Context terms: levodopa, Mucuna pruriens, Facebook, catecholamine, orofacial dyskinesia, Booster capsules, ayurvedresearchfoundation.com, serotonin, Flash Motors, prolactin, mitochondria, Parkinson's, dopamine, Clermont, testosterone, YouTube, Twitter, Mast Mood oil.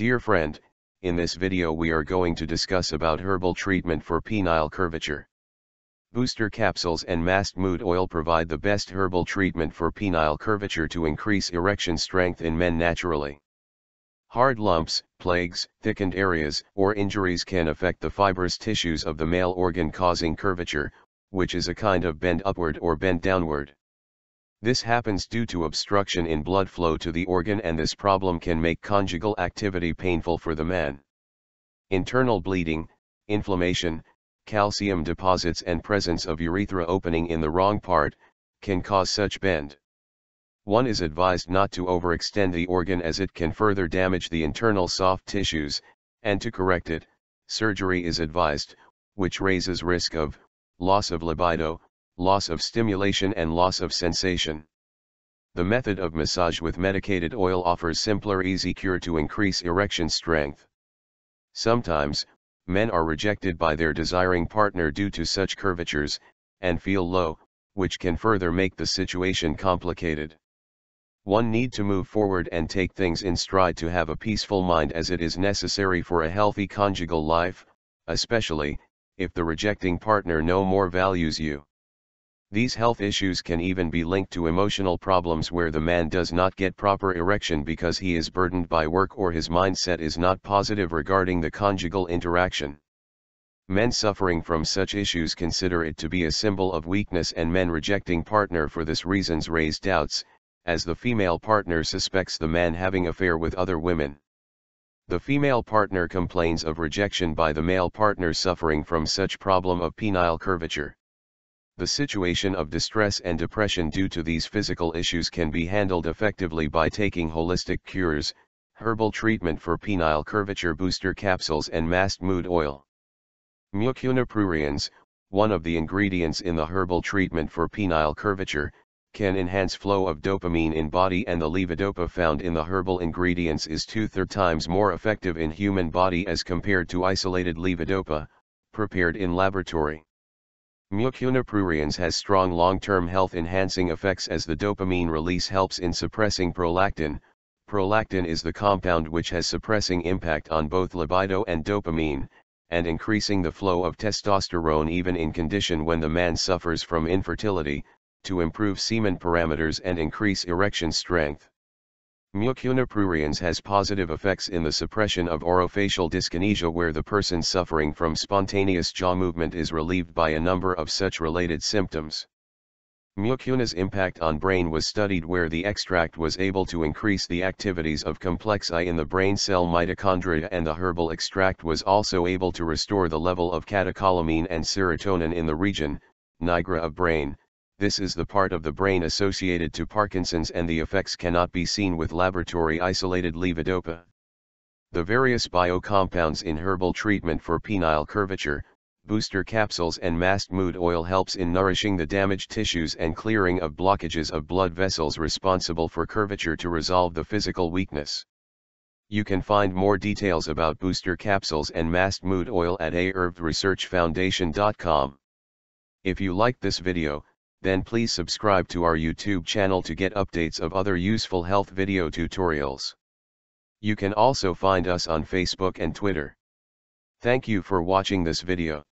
Dear friend, in this video we are going to discuss about herbal treatment for penile curvature. Booster capsules and Mast Mood oil provide the best herbal treatment for penile curvature to increase erection strength in men naturally. Hard lumps, plagues, thickened areas, or injuries can affect the fibrous tissues of the male organ causing curvature, which is a kind of bend upward or bend downward. This happens due to obstruction in blood flow to the organ, and this problem can make conjugal activity painful for the man. Internal bleeding, inflammation, calcium deposits and presence of urethra opening in the wrong part, can cause such bend. One is advised not to overextend the organ as it can further damage the internal soft tissues, and to correct it, surgery is advised, which raises risk of loss of libido, loss of stimulation and loss of sensation. The method of massage with medicated oil offers simpler, easy cure to increase erection strength. Sometimes, men are rejected by their desiring partner due to such curvatures, and feel low, which can further make the situation complicated. One need to move forward and take things in stride to have a peaceful mind, as it is necessary for a healthy conjugal life, especially if the rejecting partner no more values you. These health issues can even be linked to emotional problems where the man does not get proper erection because he is burdened by work or his mindset is not positive regarding the conjugal interaction. Men suffering from such issues consider it to be a symbol of weakness, and men rejecting partner for this reasons raise doubts, as the female partner suspects the man having affair with other women. The female partner complains of rejection by the male partner suffering from such problem of penile curvature. The situation of distress and depression due to these physical issues can be handled effectively by taking holistic cures, herbal treatment for penile curvature, booster capsules and Mast Mood oil. Mucuna pruriens, one of the ingredients in the herbal treatment for penile curvature, can enhance flow of dopamine in body, and the levodopa found in the herbal ingredients is 2-3 times more effective in human body as compared to isolated levodopa, prepared in laboratory. Mucuna pruriens has strong long-term health-enhancing effects, as the dopamine release helps in suppressing prolactin. Prolactin is the compound which has suppressing impact on both libido and dopamine, and increasing the flow of testosterone even in condition when the man suffers from infertility, to improve semen parameters and increase erection strength. Mucuna pruriens has positive effects in the suppression of orofacial dyskinesia, where the person suffering from spontaneous jaw movement is relieved by a number of such related symptoms. Mucuna's impact on brain was studied, where the extract was able to increase the activities of complex I in the brain cell mitochondria, and the herbal extract was also able to restore the level of catecholamine and serotonin in the region nigra of brain. This is the part of the brain associated to Parkinson's, and the effects cannot be seen with laboratory isolated levodopa. The various biocompounds in herbal treatment for penile curvature, booster capsules and Mast Mood oil helps in nourishing the damaged tissues and clearing of blockages of blood vessels responsible for curvature to resolve the physical weakness. You can find more details about booster capsules and Mast Mood oil at ayurvedresearchfoundation.com. If you liked this video, then please subscribe to our YouTube channel to get updates of other useful health video tutorials. You can also find us on Facebook and Twitter. Thank you for watching this video.